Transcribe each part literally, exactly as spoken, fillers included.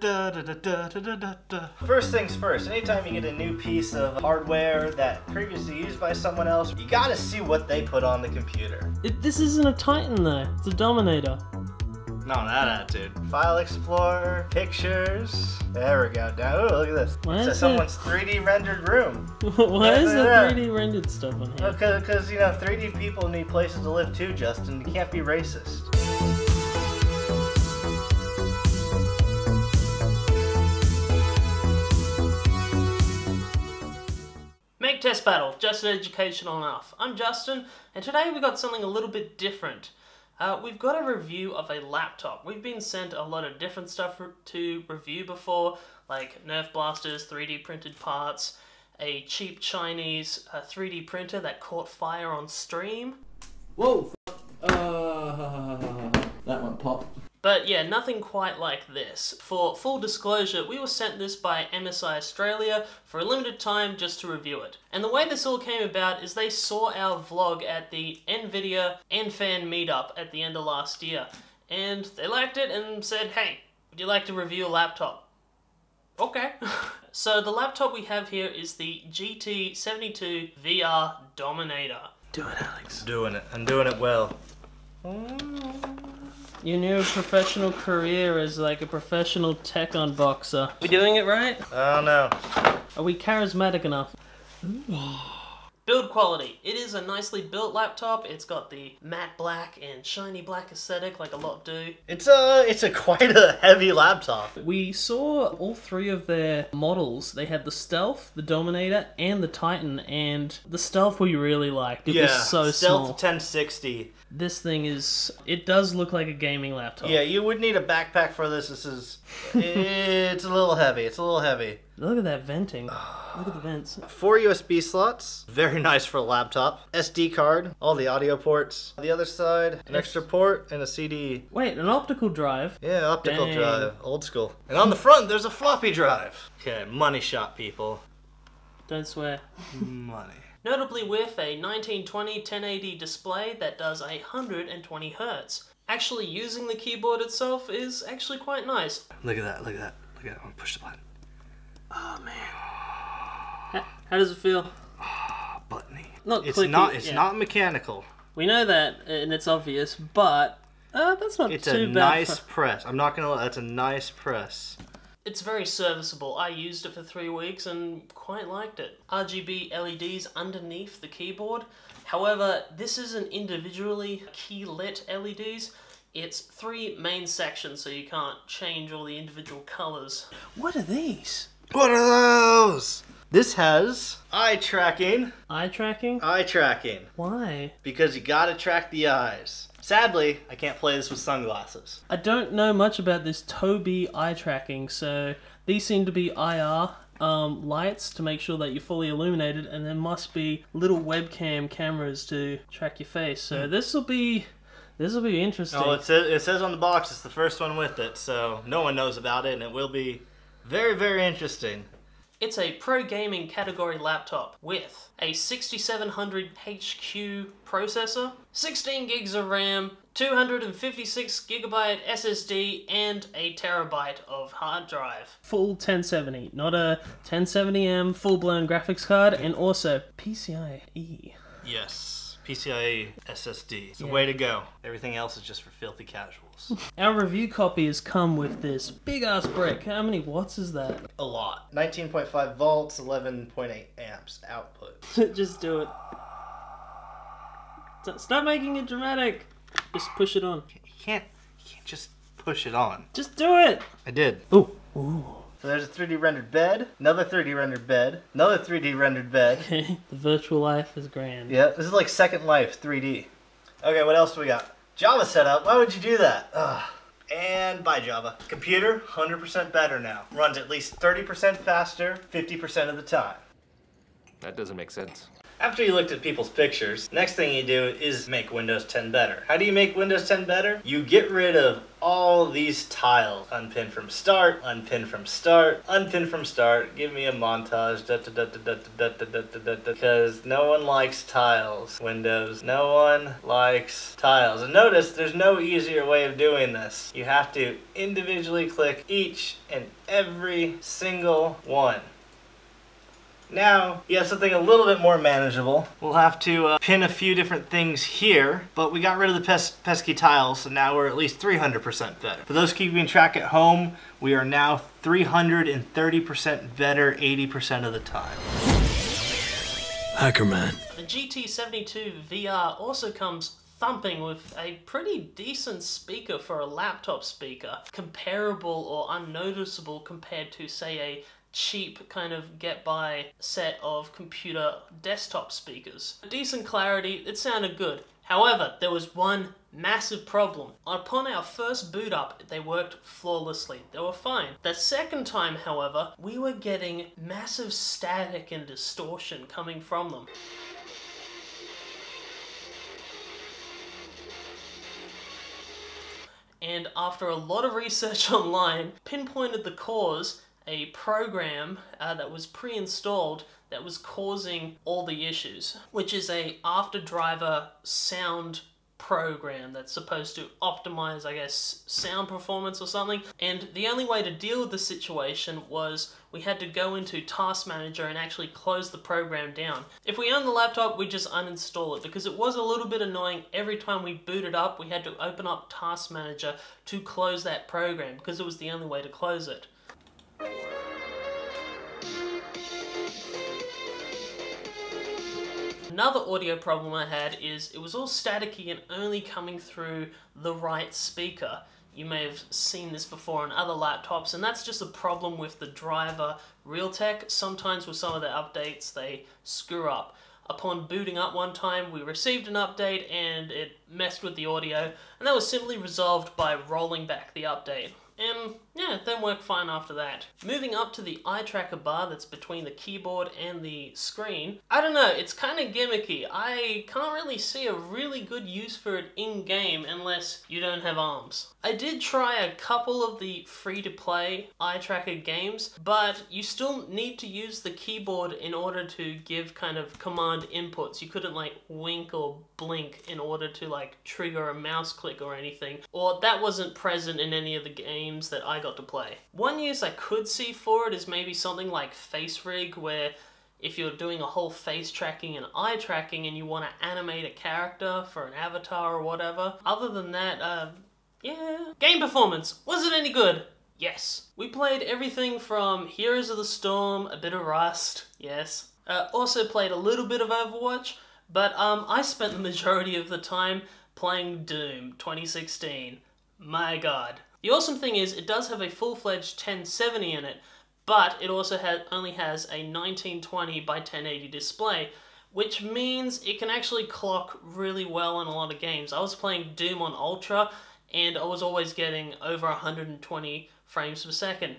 Da, da, da, da, da, da. First things first, anytime you get a new piece of hardware that previously used by someone else, you gotta see what they put on the computer. It, this isn't a Titan though, it's a Dominator. Not that attitude. File Explorer, pictures, there we go. Now, ooh, look at this. Why so is someone's it? three D rendered room. Why is there three D rendered stuff on here? Because, you know, three D people need places to live too, Justin. You can't be racist. Test Battle, just educational enough. I'm Justin, and today we got something a little bit different. Uh, we've got a review of a laptop. We've been sent a lot of different stuff re to review before, like Nerf blasters, three D printed parts, a cheap Chinese uh, three D printer that caught fire on stream. Whoa! Uh, that one popped. But yeah, nothing quite like this. For full disclosure, we were sent this by M S I Australia for a limited time just to review it. And the way this all came about is they saw our vlog at the NVIDIA N FAN meetup at the end of last year. And they liked it and said, hey, would you like to review a laptop? Okay. So the laptop we have here is the G T seventy-two V R Dominator. Do it, Alex. Doing it. I'm doing it well. Your new professional career is like a professional tech unboxer. Are we doing it right? Oh no. Are we charismatic enough? Build quality. It is a nicely built laptop. It's got the matte black and shiny black aesthetic like a lot do. It's a, it's a quite a heavy laptop. We saw all three of their models. They had the Stealth, the Dominator, and the Titan, and the Stealth we really liked. It yeah, was so Stealth small. ten sixty. This thing is, it does look like a gaming laptop. Yeah, you would need a backpack for this. This is, it's a little heavy, it's a little heavy. Look at that venting. Look at the vents. Four U S B slots, very nice for a laptop. S D card, all the audio ports. On the other side, an extra port and a C D. Wait, an optical drive? Yeah, optical Dang. drive, old school. And on the front, there's a floppy drive. Okay, money shot, people. Don't swear. Money. Notably with a nineteen twenty by ten eighty display that does one hundred twenty hertz. Actually using the keyboard itself is actually quite nice. Look at that, look at that, look at that, I'm gonna push the button. Oh man. How, how does it feel? Oh, buttony. Not it's clicky, not, it's yeah. not mechanical. We know that, and it's obvious, but uh, that's not it's too bad. It's a nice press, I'm not gonna lie, that's a nice press. It's very serviceable. I used it for three weeks and quite liked it. R G B L E Ds underneath the keyboard. However, this isn't individually key lit L E Ds. It's three main sections, so you can't change all the individual colors. What are these? What are those? This has eye tracking. Eye tracking? Eye tracking. Why? Because you gotta track the eyes. Sadly, I can't play this with sunglasses. I don't know much about this Tobii eye tracking, so these seem to be I R um, lights to make sure that you're fully illuminated, and there must be little webcam cameras to track your face. So mm. this will be this will be interesting. Oh, it says, it says on the box it's the first one with it, so no one knows about it, and it will be very, very interesting. It's a pro gaming category laptop with a sixty-seven hundred H Q processor, sixteen gigs of RAM, two hundred fifty-six gigabyte S S D, and a terabyte of hard drive. Full ten seventy, not a ten seventy M full-blown graphics card, and also P C I E. Yes. P C I E S S D. It's the yeah. way to go. Everything else is just for filthy casuals. Our review copy has come with this big ass brick. How many watts is that? A lot. nineteen point five volts, eleven point eight amps output. Just do it. Stop making it dramatic. Just push it on. You can't, you can't just push it on. Just do it. I did. Ooh. Ooh. So there's a three D rendered bed, another three D rendered bed, another three D rendered bed. Okay, the virtual life is grand. Yeah, this is like Second Life three D. Okay, what else do we got? Java setup, why would you do that? Ugh. And bye Java. Computer, one hundred percent better now. Runs at least thirty percent faster, fifty percent of the time. That doesn't make sense. After you looked at people's pictures, next thing you do is make Windows ten better. How do you make Windows ten better? You get rid of all these tiles. Unpin from start, unpin from start, unpin from start. Give me a montage. Da, da, da, da, da, da, da, da, da, da. Because no one likes tiles. Windows. No one likes tiles. And notice there's no easier way of doing this. You have to individually click each and every single one. Now, you have something a little bit more manageable. We'll have to uh, pin a few different things here, but we got rid of the pes pesky tiles, so now we're at least three hundred percent better. For those keeping track at home, we are now three hundred thirty percent better eighty percent of the time. Hackerman. The G T seventy-two V R also comes thumping with a pretty decent speaker for a laptop speaker, comparable or unnoticeable compared to, say, a cheap kind of get-by set of computer desktop speakers. Decent clarity, it sounded good. However, there was one massive problem. Upon our first boot up, they worked flawlessly. They were fine. The second time, however, we were getting massive static and distortion coming from them. And after a lot of research online, pinpointed the cause: a program uh, that was pre-installed that was causing all the issues, which is a after-driver sound program that's supposed to optimize, I guess, sound performance or something. And the only way to deal with the situation was we had to go into Task Manager and actually close the program down. If we own the laptop, we just uninstall it, because it was a little bit annoying. Every time we booted up, we had to open up Task Manager to close that program, because it was the only way to close it. Another audio problem I had is it was all staticky and only coming through the right speaker. You may have seen this before on other laptops, and that's just a problem with the driver Realtek. Sometimes with some of their updates, they screw up. Upon booting up one time, we received an update and it messed with the audio, and that was simply resolved by rolling back the update. And yeah, it then worked fine after that. Moving up to the eye tracker bar that's between the keyboard and the screen, I don't know, it's kind of gimmicky. I can't really see a really good use for it in-game unless you don't have arms. I did try a couple of the free-to-play eye tracker games, but you still need to use the keyboard in order to give kind of command inputs. You couldn't like wink or blink in order to like trigger a mouse click or anything, or that wasn't present in any of the games that I got to play. One use I could see for it is maybe something like Face Rig, where if you're doing a whole face tracking and eye tracking and you want to animate a character for an avatar or whatever. Other than that, uh, yeah. Game performance! Was it any good? Yes. We played everything from Heroes of the Storm, a bit of Rust, yes. Uh, also played a little bit of Overwatch, but um, I spent the majority of the time playing Doom twenty sixteen. My god. The awesome thing is, it does have a full-fledged ten seventy in it, but it also has, only has a nineteen twenty by ten eighty display, which means it can actually clock really well in a lot of games. I was playing Doom on Ultra, and I was always getting over one hundred twenty frames per second.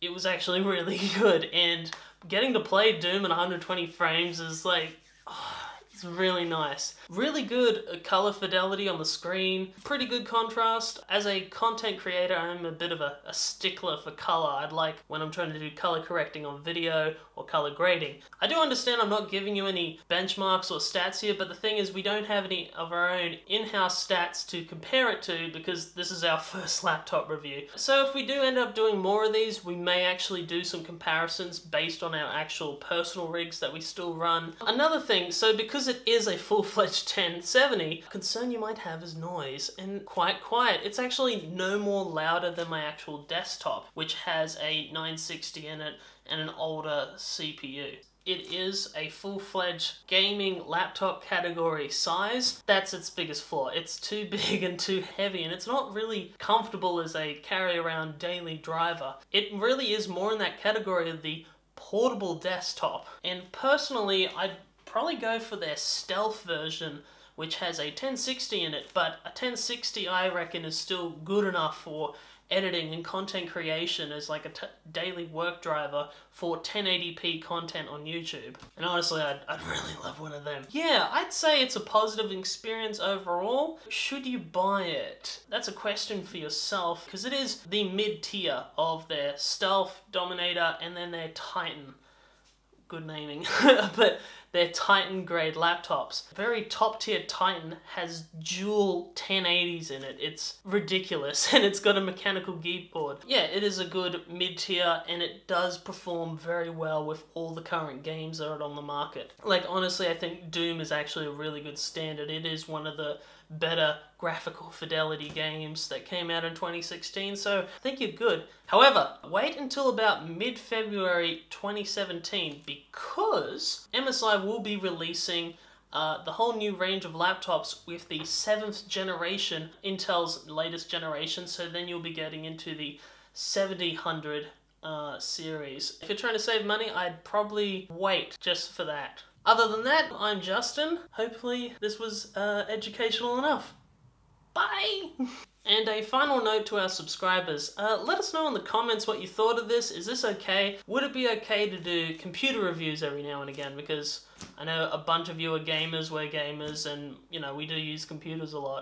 It was actually really good, and getting to play Doom at one hundred twenty frames is like... oh, it's really nice. Really good color fidelity on the screen, pretty good contrast. As a content creator, I'm a bit of a, a stickler for color. I'd like, when I'm trying to do color correcting on video or color grading. I do understand I'm not giving you any benchmarks or stats here, but the thing is we don't have any of our own in-house stats to compare it to, because this is our first laptop review. So if we do end up doing more of these, we may actually do some comparisons based on our actual personal rigs that we still run. Another thing, so because Because it is a full-fledged ten seventy, concern you might have is noise, and quite quiet. It's actually no more louder than my actual desktop, which has a nine sixty in it and an older C P U. It is a full-fledged gaming laptop category size. That's its biggest flaw. It's too big and too heavy, and it's not really comfortable as a carry-around daily driver. It really is more in that category of the portable desktop, and personally, I probably go for their Stealth version, which has a ten sixty in it, but a ten sixty I reckon is still good enough for editing and content creation as like a t daily work driver for ten eighty p content on YouTube. And honestly, I'd, I'd really love one of them. Yeah, I'd say it's a positive experience overall. Should you buy it? That's a question for yourself, because it is the mid-tier of their Stealth, Dominator, and then their Titan. Good naming. But their Titan grade laptops. Very top tier Titan has dual ten eighties in it. It's ridiculous, and it's got a mechanical keyboard. Yeah, it is a good mid tier, and it does perform very well with all the current games that are on the market. Like, honestly, I think Doom is actually a really good standard. It is one of the better graphical fidelity games that came out in twenty sixteen, so I think you're good. However, wait until about mid February twenty seventeen, because M S I will be releasing uh, the whole new range of laptops with the seventh generation, Intel's latest generation, so then you'll be getting into the seventy hundred uh, series. If you're trying to save money, I'd probably wait just for that. Other than that, I'm Justin. Hopefully this was uh, educational enough. Bye! And a final note to our subscribers. Uh, let us know in the comments what you thought of this. Is this okay? Would it be okay to do computer reviews every now and again? Because I know a bunch of you are gamers, we're gamers, and, you know, we do use computers a lot.